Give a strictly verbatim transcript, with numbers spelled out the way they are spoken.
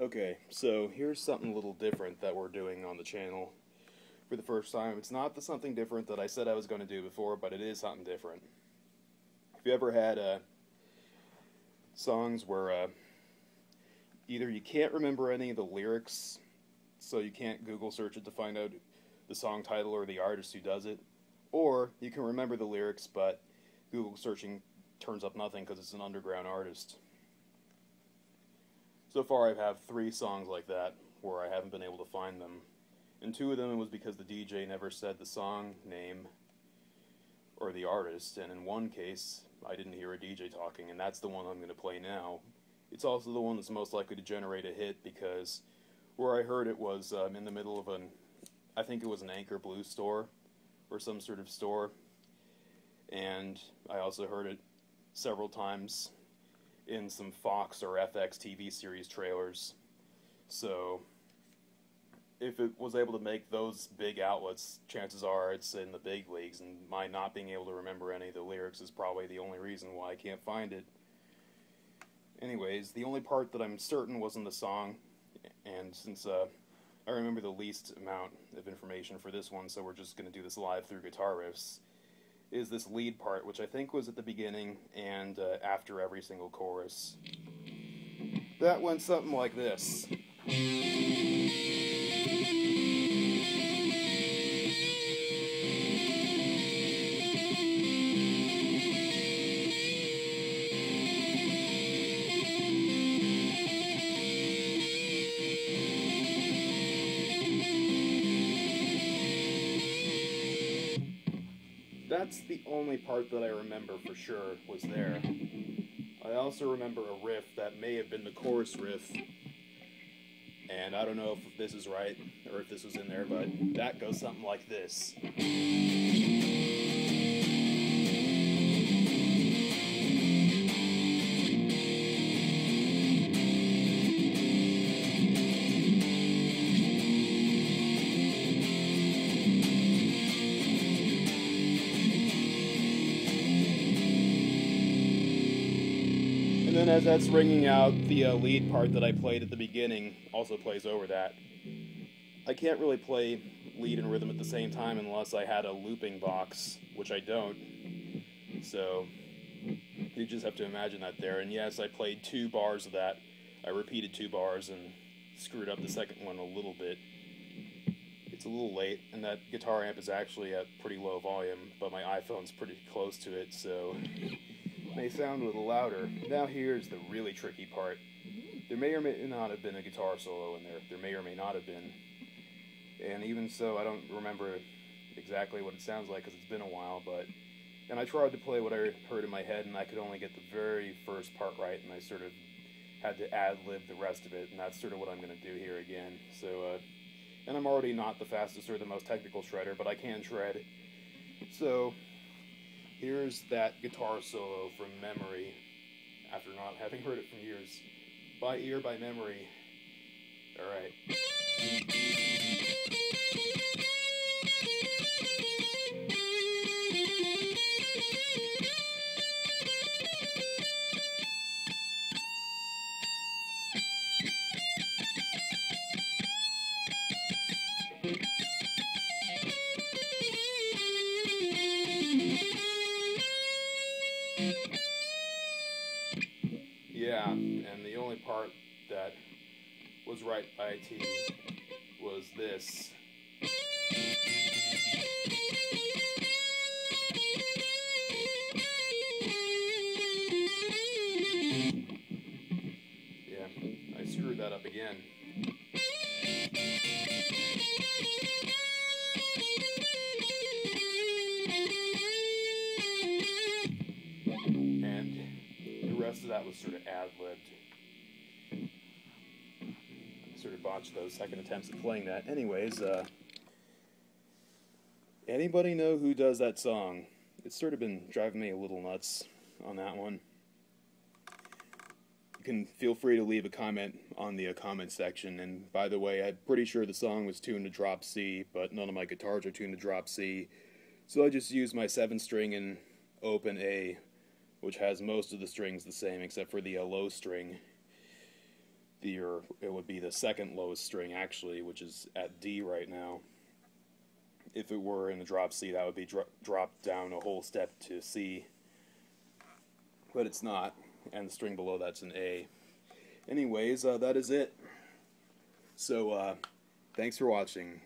Okay, so here's something a little different that we're doing on the channel for the first time. It's not the something different that I said I was going to do before, but it is something different. If you ever had uh, songs where uh, either you can't remember any of the lyrics, so you can't Google search it to find out the song title or the artist who does it, or you can remember the lyrics, but Google searching turns up nothing because it's an underground artist. So far I've had three songs like that where I haven't been able to find them. And two of them it was because the D J never said the song name or the artist, and in one case I didn't hear a D J talking, and that's the one I'm going to play now. It's also the one that's most likely to generate a hit because where I heard it was um, in the middle of an, I think it was an Anchor Blue store or some sort of store, and I also heard it several times in some Fox or F X T V series trailers. So if it was able to make those big outlets, chances are it's in the big leagues, and my not being able to remember any of the lyrics is probably the only reason why I can't find it. Anyways, the only part that I'm certain was in the song, and since uh, I remember the least amount of information for this one, so we're just going to do this live through guitar riffs, is this lead part, which I think was at the beginning and uh, after every single chorus. That went something like this. That's the only part that I remember for sure was there. I also remember a riff that may have been the chorus riff, and I don't know if this is right or if this was in there, but that goes something like this. And as that's ringing out, the uh, lead part that I played at the beginning also plays over that. I can't really play lead and rhythm at the same time unless I had a looping box, which I don't. So you just have to imagine that there. And yes, I played two bars of that. I repeated two bars and screwed up the second one a little bit. It's a little late, and that guitar amp is actually at pretty low volume, but my iPhone's pretty close to it, so may sound a little louder. Now here's the really tricky part. There may or may not have been a guitar solo in there. There may or may not have been. And even so, I don't remember exactly what it sounds like because it's been a while, but... And I tried to play what I heard in my head, and I could only get the very first part right, and I sort of had to ad-lib the rest of it, and that's sort of what I'm going to do here again. So, uh... and I'm already not the fastest or the most technical shredder, but I can shred. So here's that guitar solo from memory, after not having heard it from years. By ear, by memory. Alright. Yeah, and the only part that was right by T was this. Yeah, I screwed that up again. So that was sort of ad-libbed. I sort of botched those second attempts at playing that. Anyways, uh, anybody know who does that song? It's sort of been driving me a little nuts on that one. You can feel free to leave a comment on the uh, comment section. And by the way, I'm pretty sure the song was tuned to drop C, but none of my guitars are tuned to drop C. So I just used my seventh string and open A, which has most of the strings the same except for the uh, low string. your it would be the second lowest string actually, which is at D right now. If it were in the drop C, that would be dro dropped down a whole step to C, but it's not, and the string below that's an A. Anyways, uh, that is it. So, uh, thanks for watching.